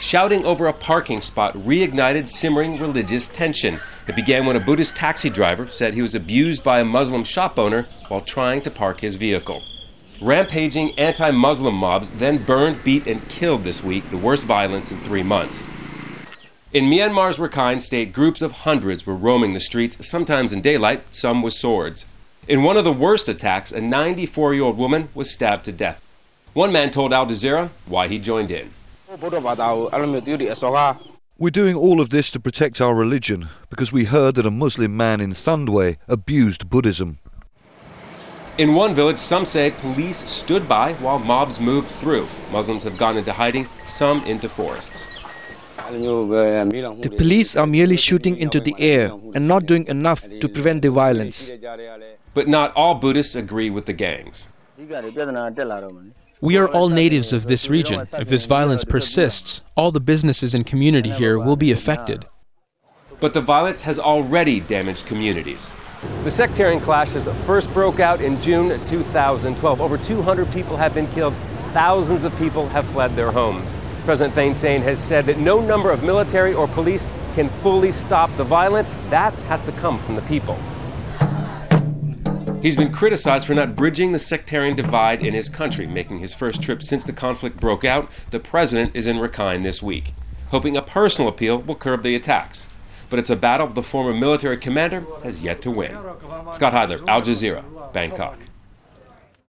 shouting over a parking spot reignited simmering religious tension. It began when a Buddhist taxi driver said he was abused by a Muslim shop owner while trying to park his vehicle. Rampaging anti-Muslim mobs then burned, beat, and killed this week, the worst violence in 3 months. In Myanmar's Rakhine state, groups of hundreds were roaming the streets, sometimes in daylight, some with swords. In one of the worst attacks, a 94-year-old woman was stabbed to death. One man told Al Jazeera why he joined in. We're doing all of this to protect our religion because we heard that a Muslim man in Thandwe abused Buddhism. In one village, some say police stood by while mobs moved through. Muslims have gone into hiding, some into forests. The police are merely shooting into the air and not doing enough to prevent the violence. But not all Buddhists agree with the gangs. We are all natives of this region. If this violence persists, all the businesses and community here will be affected. But the violence has already damaged communities. The sectarian clashes first broke out in June 2012. Over 200 people have been killed. Thousands of people have fled their homes. President Thein Sein has said that no number of military or police can fully stop the violence. That has to come from the people. He's been criticized for not bridging the sectarian divide in his country, making his first trip since the conflict broke out. The president is in Rakhine this week, hoping a personal appeal will curb the attacks. But it's a battle the former military commander has yet to win. Scott Heidler, Al Jazeera, Bangkok.